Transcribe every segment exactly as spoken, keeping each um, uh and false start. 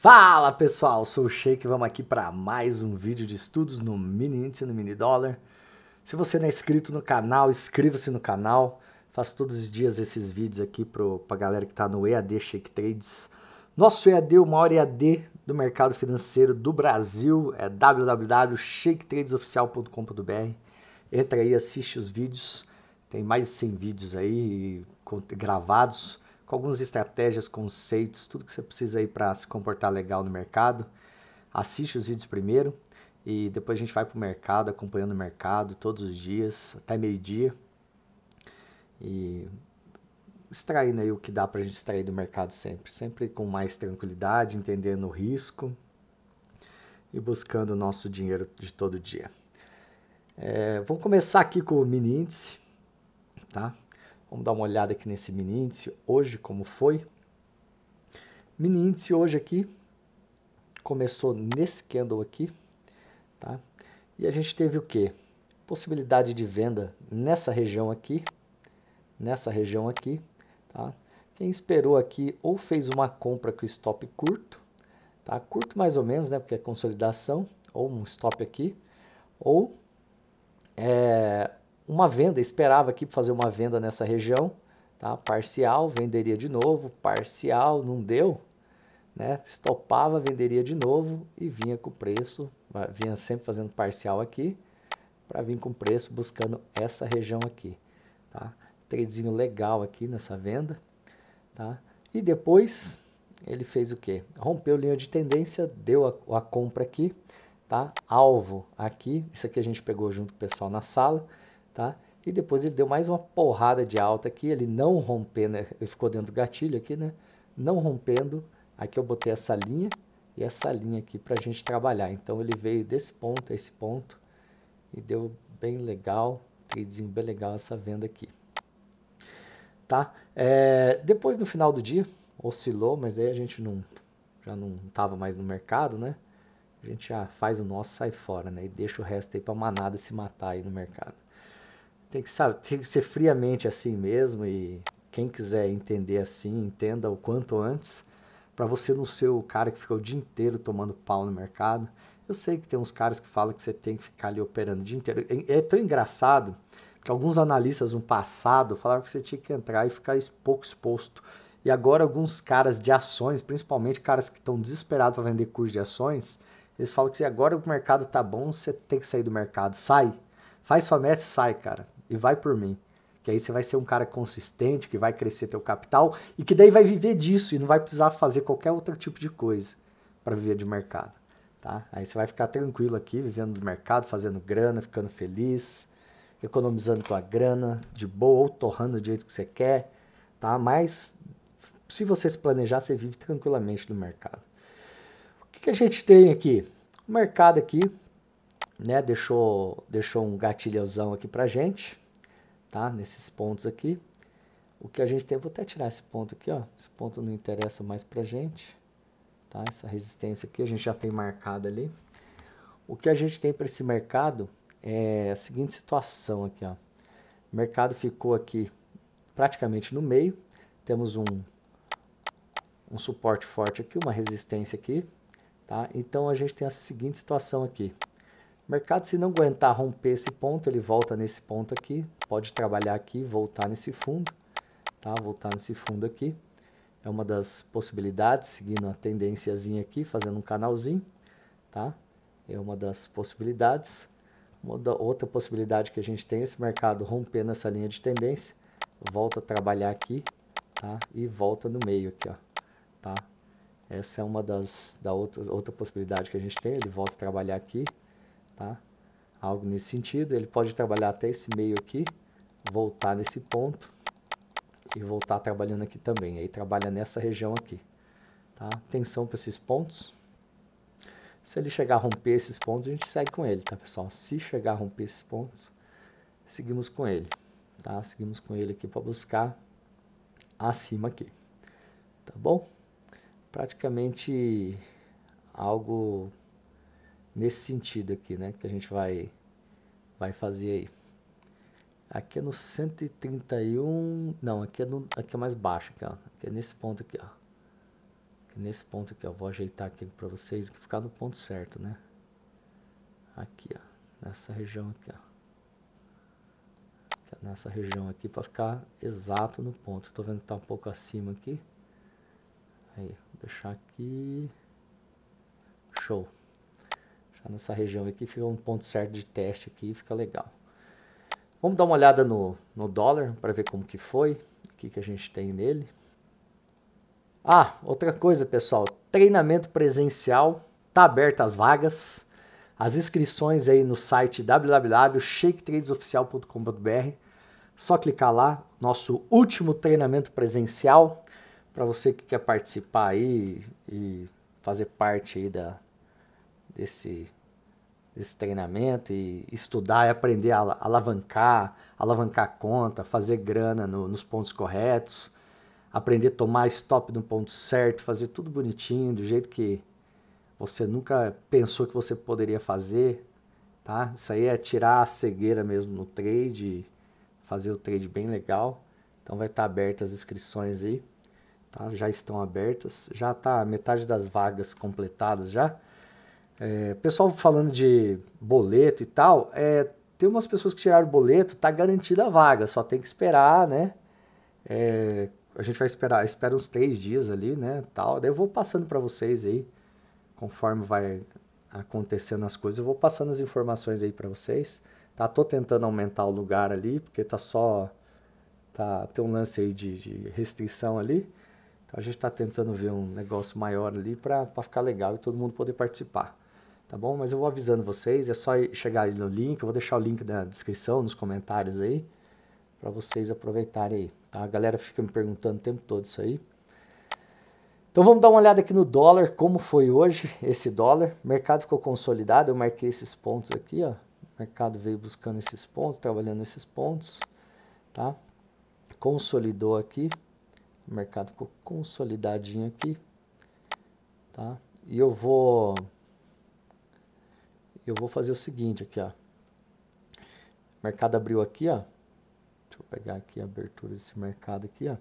Fala pessoal, sou o Sheik, vamos aqui para mais um vídeo de estudos no mini índice, no mini dólar. Se você não é inscrito no canal, inscreva-se no canal. Faço todos os dias esses vídeos aqui para a galera que está no E A D Sheik Trades. Nosso E A D é o maior E A D do mercado financeiro do Brasil, é w w w ponto shake trades oficial ponto com ponto b r. Entra aí, assiste os vídeos, tem mais de cem vídeos aí gravados, com algumas estratégias, conceitos, tudo que você precisa aí para se comportar legal no mercado. Assiste os vídeos primeiro e depois a gente vai para o mercado, acompanhando o mercado todos os dias, até meio-dia. E extraindo aí o que dá para a gente extrair do mercado sempre. Sempre com mais tranquilidade, entendendo o risco e buscando o nosso dinheiro de todo dia. É, vamos começar aqui com o mini índice, tá? Vamos dar uma olhada aqui nesse mini índice hoje, como foi. Mini índice hoje aqui, começou nesse candle aqui, tá? E a gente teve o quê? Possibilidade de venda nessa região aqui, nessa região aqui, tá? Quem esperou aqui ou fez uma compra com stop curto, tá? Curto mais ou menos, né? Porque é consolidação, ou um stop aqui, ou... É, uma venda, esperava aqui para fazer uma venda nessa região, tá? Parcial, venderia de novo, parcial, não deu, né? Estopava, venderia de novo e vinha com o preço, vinha sempre fazendo parcial aqui, para vir com o preço buscando essa região aqui, tá? Tradezinho legal aqui nessa venda, tá? E depois ele fez o quê? Rompeu linha de tendência, deu a, a compra aqui, tá? Alvo aqui, isso aqui a gente pegou junto com o pessoal na sala, tá? E depois ele deu mais uma porrada de alta aqui, ele não rompendo, né? Ele ficou dentro do gatilho aqui, né? Não rompendo, aqui eu botei essa linha e essa linha aqui para a gente trabalhar. Então ele veio desse ponto a esse ponto e deu bem legal, tradezinho bem legal essa venda aqui, tá? É, depois no final do dia oscilou, mas daí a gente não, já não estava mais no mercado, né? A gente já faz o nosso, sai fora, né? E deixa o resto aí para manada se matar aí no mercado. Tem que, sabe, tem que ser friamente assim mesmo, e quem quiser entender assim, entenda o quanto antes, para você não ser o cara que fica o dia inteiro tomando pau no mercado. Eu sei que tem uns caras que falam que você tem que ficar ali operando o dia inteiro. É tão engraçado que alguns analistas no passado falaram que você tinha que entrar e ficar pouco exposto. E agora alguns caras de ações, principalmente caras que estão desesperados para vender curso de ações, eles falam que se agora o mercado tá bom, você tem que sair do mercado. Sai, faz sua meta e sai, cara. E vai por mim, que aí você vai ser um cara consistente, que vai crescer teu capital e que daí vai viver disso e não vai precisar fazer qualquer outro tipo de coisa para viver de mercado, tá? Aí você vai ficar tranquilo aqui, vivendo do mercado, fazendo grana, ficando feliz, economizando tua grana, de boa, ou torrando do jeito que você quer, tá? Mas se você se planejar, você vive tranquilamente do mercado. O que, que a gente tem aqui? O mercado aqui, né, deixou, deixou um gatilhozão aqui pra gente, tá? Nesses pontos aqui. O que a gente tem, vou até tirar esse ponto aqui, ó. Esse ponto não interessa mais pra gente, tá? Essa resistência aqui a gente já tem marcada ali. O que a gente tem para esse mercado é a seguinte situação aqui, ó. O mercado ficou aqui praticamente no meio. Temos um, um suporte forte aqui, uma resistência aqui, tá? Então a gente tem a seguinte situação aqui. O mercado, se não aguentar romper esse ponto, ele volta nesse ponto aqui, pode trabalhar aqui, voltar nesse fundo, tá? Voltar nesse fundo aqui, é uma das possibilidades, seguindo a tendênciazinha aqui, fazendo um canalzinho, tá? É uma das possibilidades. Outra possibilidade que a gente tem é esse mercado rompendo essa linha de tendência, volta a trabalhar aqui, tá? E volta no meio aqui, ó, tá? Essa é uma das, da outra, outra possibilidade que a gente tem, ele volta a trabalhar aqui, tá? Algo nesse sentido, ele pode trabalhar até esse meio aqui, voltar nesse ponto e voltar trabalhando aqui também, aí trabalha nessa região aqui, tá? Atenção para esses pontos, se ele chegar a romper esses pontos, a gente segue com ele, tá pessoal? Se chegar a romper esses pontos, seguimos com ele, tá? Seguimos com ele aqui para buscar acima aqui, tá bom? Praticamente algo... nesse sentido aqui, né, que a gente vai, vai fazer aí. Aqui é no cento e trinta e um, não, aqui é, no, aqui é mais baixo, aqui, ó, aqui é nesse ponto aqui, ó. Aqui nesse ponto aqui, ó, vou ajeitar aqui para vocês, que ficar no ponto certo, né? Aqui, ó, nessa região aqui, ó. Nessa região aqui, para ficar exato no ponto. Tô vendo que tá um pouco acima aqui. Aí, vou deixar aqui. Show. Já nessa região aqui fica um ponto certo de teste aqui, fica legal. Vamos dar uma olhada no, no dólar para ver como que foi, o que que a gente tem nele. Ah, outra coisa, pessoal, treinamento presencial, tá aberto as vagas. As inscrições aí no site w w w ponto shake trades oficial ponto com ponto b r. Só clicar lá, nosso último treinamento presencial, para você que quer participar aí e fazer parte aí da, desse, desse treinamento e estudar e aprender a alavancar, alavancar conta, fazer grana no, nos pontos corretos, aprender a tomar stop no ponto certo, fazer tudo bonitinho, do jeito que você nunca pensou que você poderia fazer, tá? Isso aí é tirar a cegueira mesmo no trade, fazer o trade bem legal. Então vai estar abertas as inscrições aí, tá? Já estão abertas, já tá metade das vagas completadas já. É, pessoal falando de boleto e tal, é, tem umas pessoas que tiraram o boleto, tá garantida a vaga, só tem que esperar, né? É, a gente vai esperar, espera uns três dias ali, né? Tal, daí eu vou passando para vocês aí. Conforme vai acontecendo as coisas, eu vou passando as informações aí para vocês, tá? Tô tentando aumentar o lugar ali, porque tá só... Tá, tem um lance aí de, de restrição ali. Então a gente tá tentando ver um negócio maior ali para ficar legal e todo mundo poder participar, tá bom? Mas eu vou avisando vocês, é só chegar ali no link, eu vou deixar o link na descrição, nos comentários aí, para vocês aproveitarem aí, tá? A galera fica me perguntando o tempo todo isso aí. Então vamos dar uma olhada aqui no dólar, como foi hoje esse dólar. O mercado ficou consolidado, eu marquei esses pontos aqui, ó. O mercado veio buscando esses pontos, trabalhando esses pontos, tá? Consolidou aqui, o mercado ficou consolidadinho aqui, tá? E eu vou, eu vou fazer o seguinte aqui, ó. O mercado abriu aqui, ó. Deixa eu pegar aqui a abertura desse mercado aqui, ó.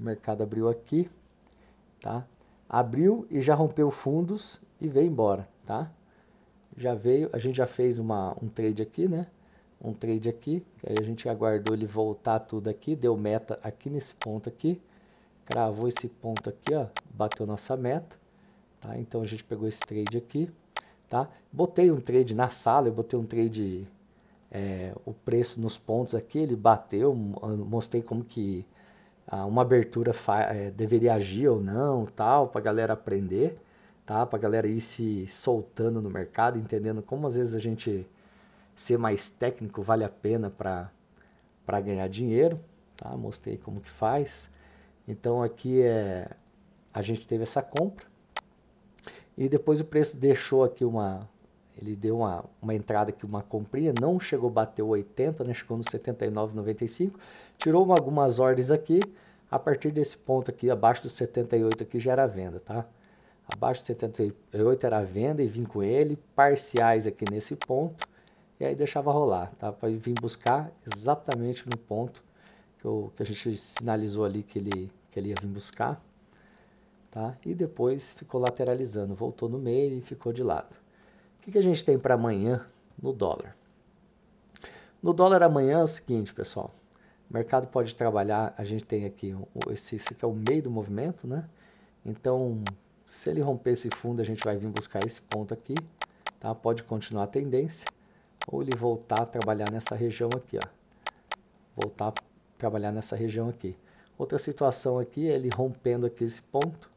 O mercado abriu aqui. Tá? Abriu e já rompeu fundos e veio embora, tá? Já veio, a gente já fez uma, um trade aqui, né? Um trade aqui, aí a gente aguardou ele voltar tudo aqui, deu meta aqui nesse ponto aqui, cravou esse ponto aqui, ó, bateu nossa meta, tá? Então a gente pegou esse trade aqui, tá? Botei um trade na sala, eu botei um trade, é, o preço nos pontos aqui, ele bateu, mostrei como que... uma abertura é, deveria agir ou não, tal, para a galera aprender, tá? Para a galera ir se soltando no mercado, entendendo como às vezes a gente ser mais técnico vale a pena para ganhar dinheiro, tá? Mostrei como que faz. Então aqui é, a gente teve essa compra e depois o preço deixou aqui uma, ele deu uma, uma entrada aqui, uma comprinha, não chegou a bater o oitenta, né? Chegou no setenta e nove vírgula noventa e cinco, tirou uma, algumas ordens aqui, a partir desse ponto aqui, abaixo do setenta e oito aqui já era venda, tá? Abaixo do setenta e oito era venda e vim com ele, parciais aqui nesse ponto, e aí deixava rolar, tá? Para vir buscar exatamente no ponto que, eu, que a gente sinalizou ali que ele, que ele ia vir buscar, tá? E depois ficou lateralizando, voltou no meio e ficou de lado. O que, que a gente tem para amanhã no dólar? No dólar amanhã é o seguinte, pessoal. O mercado pode trabalhar, a gente tem aqui, esse, esse aqui é o meio do movimento, né? Então, se ele romper esse fundo, a gente vai vir buscar esse ponto aqui, tá? Pode continuar a tendência, ou ele voltar a trabalhar nessa região aqui, ó. Voltar a trabalhar nessa região aqui. Outra situação aqui é ele rompendo aqui esse ponto,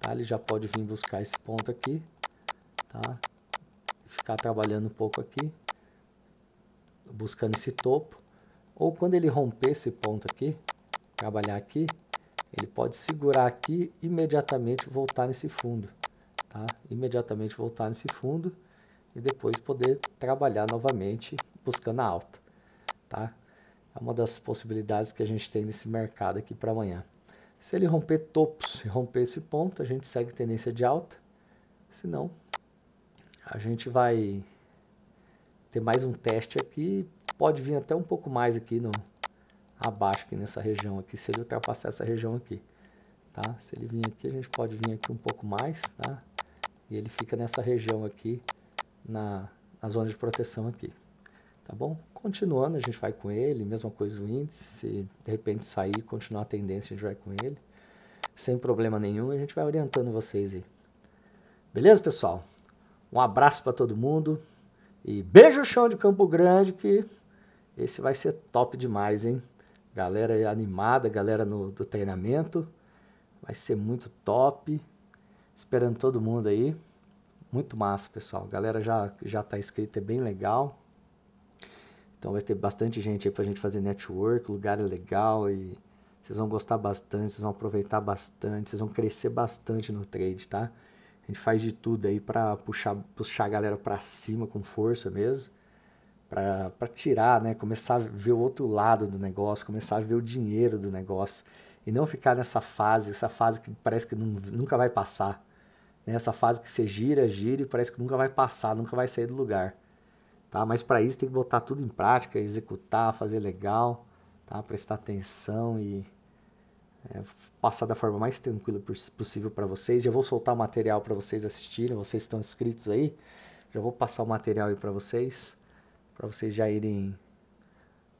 tá? Ele já pode vir buscar esse ponto aqui, tá? Ficar trabalhando um pouco aqui, buscando esse topo, ou quando ele romper esse ponto aqui, trabalhar aqui, ele pode segurar aqui e imediatamente voltar nesse fundo, tá? Imediatamente voltar nesse fundo e depois poder trabalhar novamente buscando a alta, tá? É uma das possibilidades que a gente tem nesse mercado aqui para amanhã. Se ele romper topos, se romper esse ponto, a gente segue tendência de alta, se não, a gente vai ter mais um teste aqui, pode vir até um pouco mais aqui no abaixo aqui nessa região aqui, se ele ultrapassar essa região aqui, Tá? Se ele vir aqui, a gente pode vir aqui um pouco mais, tá? E ele fica nessa região aqui, na, na zona de proteção aqui, tá bom? Continuando, a gente vai com ele, mesma coisa o índice, se de repente sair, continuar a tendência, a gente vai com ele, sem problema nenhum, a gente vai orientando vocês aí. Beleza, pessoal? Um abraço para todo mundo e beijo chão de Campo Grande, que esse vai ser top demais, hein? Galera animada, galera no, do treinamento, vai ser muito top. Esperando todo mundo aí. Muito massa, pessoal. A galera já, já tá inscrita, é bem legal. Então vai ter bastante gente aí pra gente fazer network, o lugar é legal e vocês vão gostar bastante, vocês vão aproveitar bastante, vocês vão crescer bastante no trade, tá? A gente faz de tudo aí pra puxar, puxar a galera pra cima com força mesmo, pra, pra tirar, né? Começar a ver o outro lado do negócio, começar a ver o dinheiro do negócio e não ficar nessa fase, essa fase que parece que não, nunca vai passar. Nessa fase que você gira, gira e parece que nunca vai passar, nunca vai sair do lugar, tá? Mas para isso tem que botar tudo em prática, executar, fazer legal, tá? Prestar atenção e é, passar da forma mais tranquila possível para vocês. Já vou soltar o material para vocês assistirem, vocês estão inscritos aí, já vou passar o material aí para vocês, para vocês já irem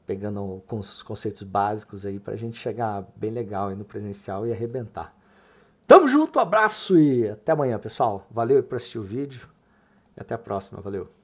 pegando os conceitos básicos aí para a gente chegar bem legal aí no presencial e arrebentar. Tamo junto, abraço e até amanhã, pessoal. Valeu por assistir o vídeo e até a próxima. Valeu.